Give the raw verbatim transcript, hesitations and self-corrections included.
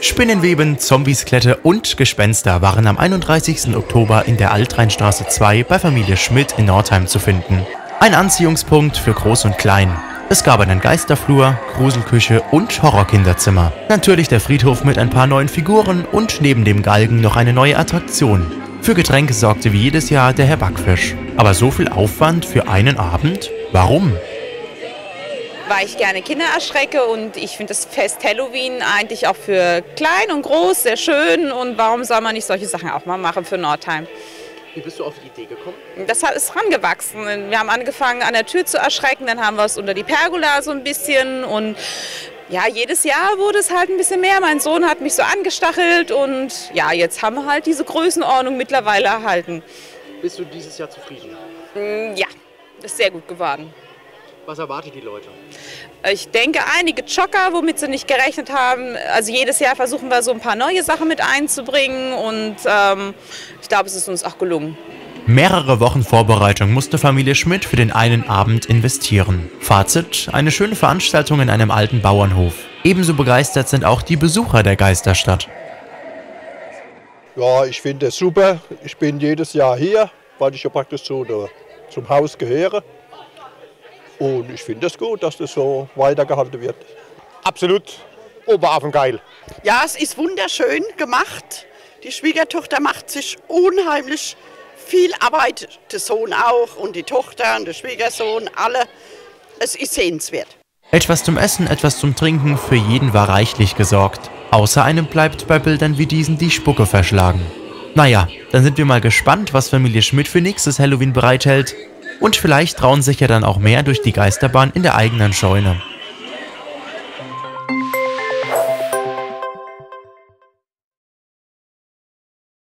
Spinnenweben, Zombiesklette und Gespenster waren am einunddreißigsten Oktober in der Altrheinstraße zwei bei Familie Schmidt in Nordheim zu finden. Ein Anziehungspunkt für Groß und Klein. Es gab einen Geisterflur, Gruselküche und Horrorkinderzimmer. Natürlich der Friedhof mit ein paar neuen Figuren und neben dem Galgen noch eine neue Attraktion. Für Getränke sorgte wie jedes Jahr der Herr Backfisch. Aber so viel Aufwand für einen Abend? Warum? Weil ich gerne Kinder erschrecke und ich finde das Fest Halloween eigentlich auch für klein und groß sehr schön. Und warum soll man nicht solche Sachen auch mal machen für Nordheim? Wie bist du auf die Idee gekommen? Das ist rangewachsen. Wir haben angefangen an der Tür zu erschrecken, dann haben wir es unter die Pergola so ein bisschen und ja, jedes Jahr wurde es halt ein bisschen mehr. Mein Sohn hat mich so angestachelt und ja, jetzt haben wir halt diese Größenordnung mittlerweile erhalten. Bist du dieses Jahr zufrieden? Ja, ist sehr gut geworden. Was erwartet die Leute? Ich denke, einige Schocker, womit sie nicht gerechnet haben. Also jedes Jahr versuchen wir, so ein paar neue Sachen mit einzubringen und ähm, ich glaube, es ist uns auch gelungen. Mehrere Wochen Vorbereitung musste Familie Schmidt für den einen Abend investieren. Fazit: eine schöne Veranstaltung in einem alten Bauernhof. Ebenso begeistert sind auch die Besucher der Geisterstadt. Ja, ich finde es super. Ich bin jedes Jahr hier, weil ich ja praktisch zu, ne, zum Haus gehöre. Und ich finde es gut, dass das so weitergehalten wird. Absolut oberhafengeil. Ja, es ist wunderschön gemacht. Die Schwiegertochter macht sich unheimlich viel Arbeit. Der Sohn auch und die Tochter und der Schwiegersohn, alle. Es ist sehenswert. Etwas zum Essen, etwas zum Trinken, für jeden war reichlich gesorgt. Außer einem bleibt bei Bildern wie diesen die Spucke verschlagen. Naja, dann sind wir mal gespannt, was Familie Schmidt für nächstes Halloween bereithält. Und vielleicht trauen sich ja dann auch mehr durch die Geisterbahn in der eigenen Scheune.